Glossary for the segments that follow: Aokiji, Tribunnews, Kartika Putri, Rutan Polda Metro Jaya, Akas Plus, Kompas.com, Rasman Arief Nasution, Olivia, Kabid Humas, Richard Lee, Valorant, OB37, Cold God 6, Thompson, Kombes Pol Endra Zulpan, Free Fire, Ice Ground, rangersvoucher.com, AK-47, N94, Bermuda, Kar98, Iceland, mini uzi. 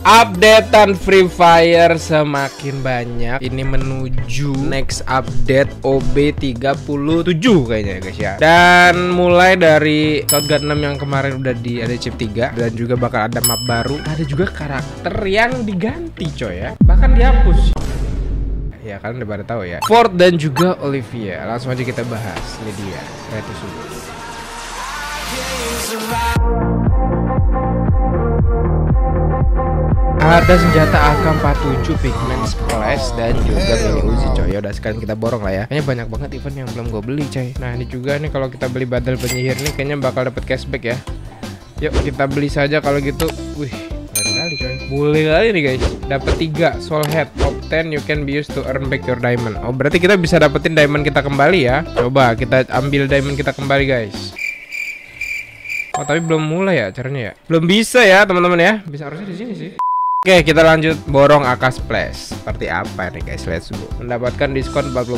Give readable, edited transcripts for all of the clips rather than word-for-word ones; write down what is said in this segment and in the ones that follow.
Updatean Free Fire semakin banyak. Ini menuju next update OB37 kayaknya ya guys ya. Dan mulai dari Cold God 6 yang kemarin udah di ada chip 3. Dan juga bakal ada map baru. Ada juga karakter yang diganti coy ya. Bahkan dihapus. Ya kalian udah pada tahu ya, Ford dan juga Olivia. Langsung aja kita bahas. Ini dia Ratu Subuh. Ada senjata AK-47, pigment splash, dan juga mini uzi coy. Udah sekarang kita borong lah ya. Kayaknya banyak banget event yang belum gue beli coy. Nah ini juga nih kalau kita beli badal penyihir nih kayaknya bakal dapet cashback ya. Yuk kita beli saja kalau gitu. Wih keren kali coy. Boleh kali nih guys. Dapat 3 soul head. Top 10 you can be used to earn back your diamond. Oh berarti kita bisa dapetin diamond kita kembali ya. Coba kita ambil diamond kita kembali guys. Oh tapi belum mulai ya caranya ya. Belum bisa ya teman-teman ya. Bisa harusnya di sini sih. Oke, kita lanjut borong Akas Plus. Seperti apa nih guys? Let's go. Mendapatkan diskon 40%.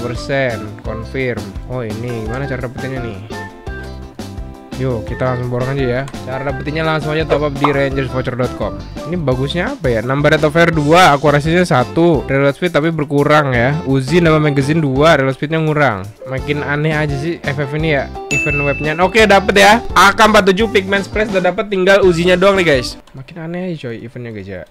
Confirm. Oh, ini gimana cara dapetinnya nih? Yuk, kita langsung borong aja ya. Cara dapetinnya langsung aja top up di rangersvoucher.com. Ini bagusnya apa ya? Number rate of fire 2, akurasinya 1, reload speed tapi berkurang ya. Uzi nama magazine 2, reload speednya ngurang. Makin aneh aja sih FF ini ya. Event webnya. Oke, dapet ya. AK47 Pigment Splash udah dapet, tinggal uzinya doang nih guys. Makin aneh aja coy eventnya guys ya.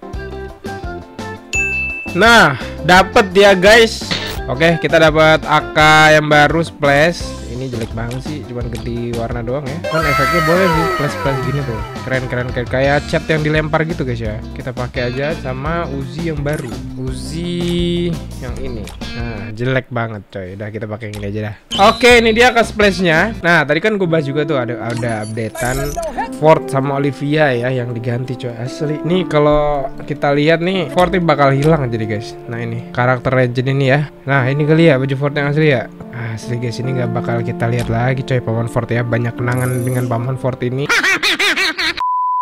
Nah, dapat dia guys. Oke, kita dapat AK yang baru splash. Ini jelek banget sih, cuman ganti warna doang ya. Kan efeknya boleh sih splash-splash gini tuh. Keren-keren kayak cat yang dilempar gitu guys ya. Kita pakai aja sama Uzi yang baru. Uzi yang ini. Nah, jelek banget coy. Udah kita pakai yang ini aja dah. Oke, ini dia ke splash-nya. Nah, tadi kan gue bahas juga tuh ada updatean Ford sama Olivia ya yang diganti coy. Asli. Nih kalau kita lihat nih Ford ini bakal hilang jadi guys. Nah ini karakter legend ini ya. Nah ini kali ya baju Ford yang asli ya. Asli guys ini nggak bakal kita lihat lagi coy paman Ford ya. Banyak kenangan dengan paman Ford ini.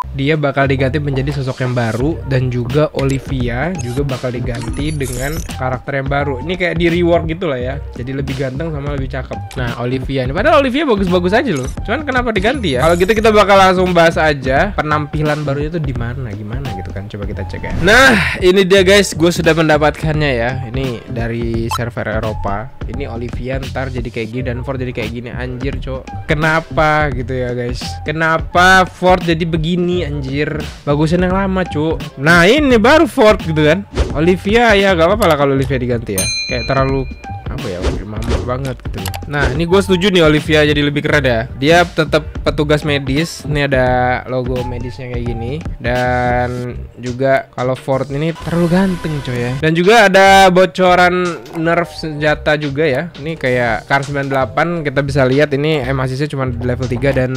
Dia bakal diganti menjadi sosok yang baru. Dan juga Olivia juga bakal diganti dengan karakter yang baru. Ini kayak di rework gitu lah ya. Jadi lebih ganteng sama lebih cakep. Nah Olivia ini, padahal Olivia bagus-bagus aja loh. Cuman kenapa diganti ya? Kalau gitu kita bakal langsung bahas aja penampilan barunya tuh dimana, gimana gitu kan. Coba kita cek ya. Nah ini dia guys, gue sudah mendapatkannya ya. Ini dari server Eropa. Ini Olivia ntar jadi kayak gini dan Ford jadi kayak gini. Anjir cok, kenapa gitu ya guys? Kenapa Ford jadi begini? Anjir, bagusan yang lama cu. Nah ini baru Ford gitu kan. Olivia ya gak apa-apa lah kalau Olivia diganti ya. Kayak terlalu apa ya, mamut banget gitu. Nah ini gue setuju nih Olivia jadi lebih keren ya. Dia tetap petugas medis. Ini ada logo medisnya kayak gini. Dan juga kalau Ford ini terlalu ganteng coy ya. Dan juga ada bocoran nerf senjata juga ya. Ini kayak Kar98 kita bisa lihat ini MACC cuma di level 3 dan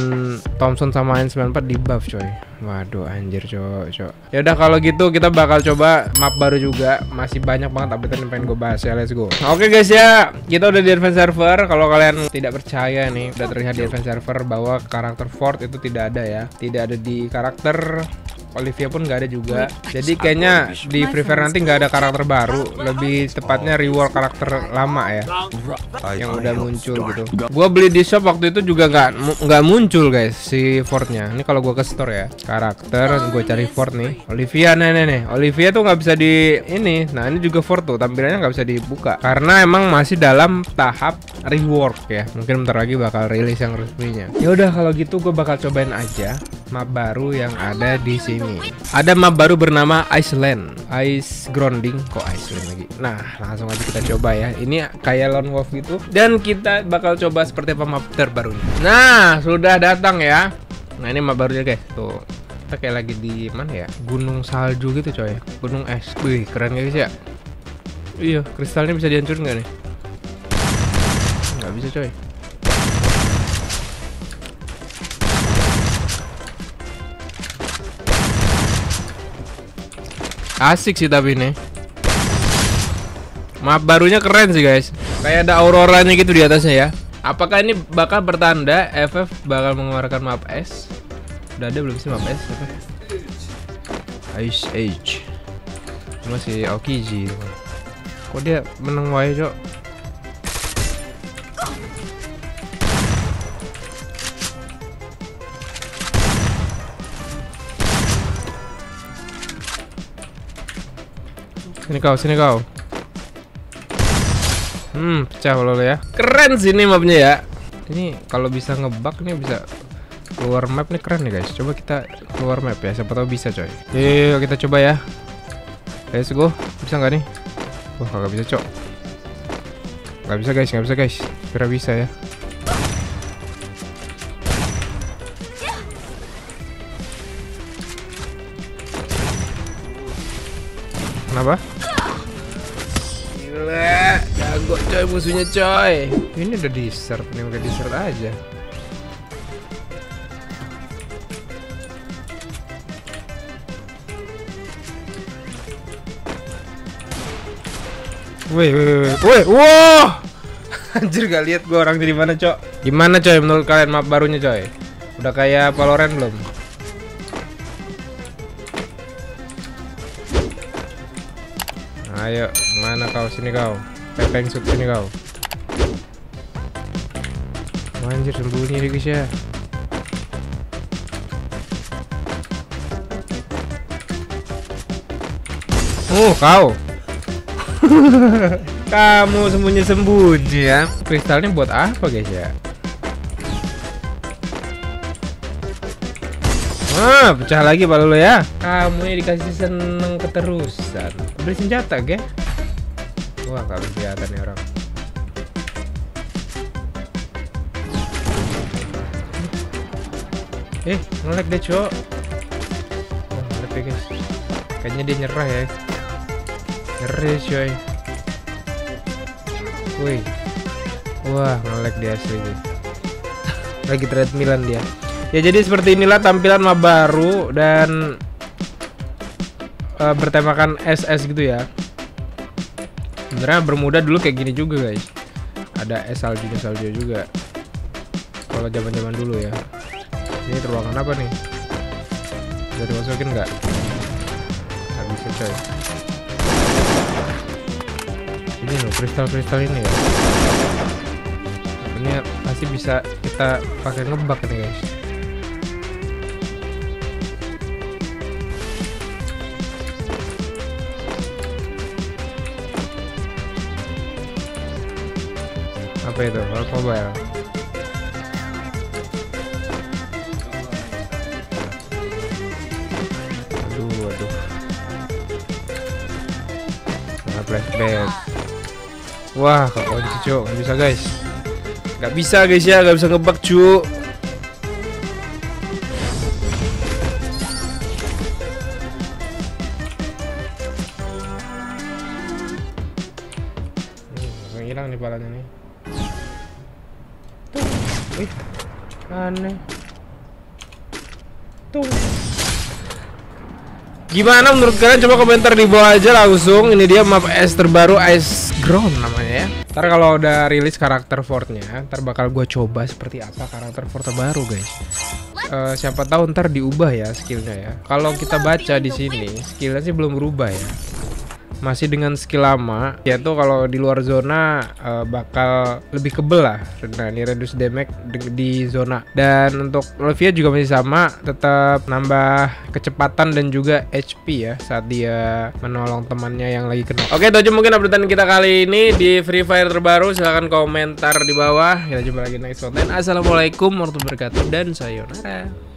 Thompson sama N94 di buff coy. Waduh anjir cok. Ya udah kalau gitu kita bakal coba map baru juga. Masih banyak banget update yang pengen gue bahas ya. Let's go. Oke guys ya, kita udah di advance server. Kalau kalian tidak percaya nih, udah terlihat di advance server bahwa karakter Ford itu tidak ada ya. Tidak ada di karakter. Olivia pun nggak ada juga. Jadi kayaknya di Free Fire nanti nggak ada karakter baru. Lebih tepatnya reward karakter lama ya, yang udah muncul gitu. Gue beli di shop waktu itu juga nggak muncul guys si Fordnya. Ini kalau gue ke store ya, karakter gue cari Ford nih. Olivia nih. Olivia tuh nggak bisa di ini. Nah ini juga Ford tuh tampilannya nggak bisa dibuka karena emang masih dalam tahap reward ya. Mungkin bentar lagi bakal rilis yang resminya. Ya udah kalau gitu gue bakal cobain aja map baru yang ada di sini. Ada map baru bernama Iceland. Ice Grounding. Kok Iceland lagi? Nah langsung aja kita coba ya. Ini kayak Lone Wolf gitu. Dan kita bakal coba seperti apa map terbarunya. Nah sudah datang ya. Nah ini map barunya guys. Tuh kita kayak lagi di mana ya? Gunung salju gitu coy. Gunung es. Wih keren guys ya. Iya kristalnya bisa dihancurin gak nih? Gak bisa coy. Asik sih tapi ini map barunya keren sih guys. Kayak ada auroranya gitu di atasnya ya. Apakah ini bakal bertanda FF bakal mengeluarkan map S? Udah ada belum sih map S? Ice Age. Masih Aokiji. Kok dia menang wae cok. Sini kau. Pecah lo ya. Keren sih ini mapnya ya. Ini kalau bisa ngebug nih bisa keluar map nih, keren nih guys. Coba kita keluar map ya, siapa tahu bisa coy. Yuk kita coba ya. Let's go. Bisa nggak nih? Wah nggak bisa cok. Nggak bisa guys. Kira bisa ya. Kenapa? Gila, jago coy musuhnya coy. Ini udah desert, aja. Woi, wow. Anjir gak lihat gua orang dari mana cok. Gimana coy menurut kalian map barunya coy? Udah kayak Valorant belum? Ayo, mana kau, sini kau. Pepeng sub sini kau. Anjir sembunyi nih guys ya. Kau. Kamu sembunyi ya. Kristalnya buat apa guys ya? Pecah lagi Pak Lulu ya. Kamu ini dikasih seneng keterusan. Beli senjata, ge? Wah, gak kelihatan nih orang. Nge-lag deh, cok. Nge-lag guys. Kayaknya dia nyerah ya. Ngeri, coy. Wih. Wah, nge-lag dia asli. Lagi treadmillan dia. Ya jadi seperti inilah tampilan map baru dan bertemakan SS gitu ya. Sebenarnya Bermuda dulu kayak gini juga guys. Ada es salju juga. Kalau zaman-zaman dulu ya. Ini ruangan apa nih? Bisa dimasukin nggak? Nggak bisa coy. Ini loh kristal-kristal ini ya. Ini pasti bisa kita pakai ngebug nih guys. Apa itu? World Mobile. Aduh. Nah, flashback. Wah, kok kunci cuk, nggak bisa guys. Nggak bisa ngebug cuk. Hilang nih palanya nih. Aneh tuh. Gimana menurut kalian? Coba komentar di bawah aja langsung. Ini dia map S terbaru, Ice Ground namanya ya. Ntar kalau udah rilis karakter Fordnya, ntar bakal gue coba seperti apa karakter Ford terbaru guys. Siapa tahu ntar diubah ya skillnya ya. Kalau kita baca di sini skillnya sih belum berubah ya, masih dengan skill lama, yaitu kalau di luar zona bakal lebih kebel lah. Nah ini reduce damage di zona, dan untuk Levia juga masih sama, tetap nambah kecepatan dan juga HP ya saat dia menolong temannya yang lagi kena. Oke itu aja mungkin updatean kita kali ini di Free Fire terbaru. Silahkan komentar di bawah. Kita jumpa lagi next konten. Assalamualaikum warahmatullahi wabarakatuh dan sayonara.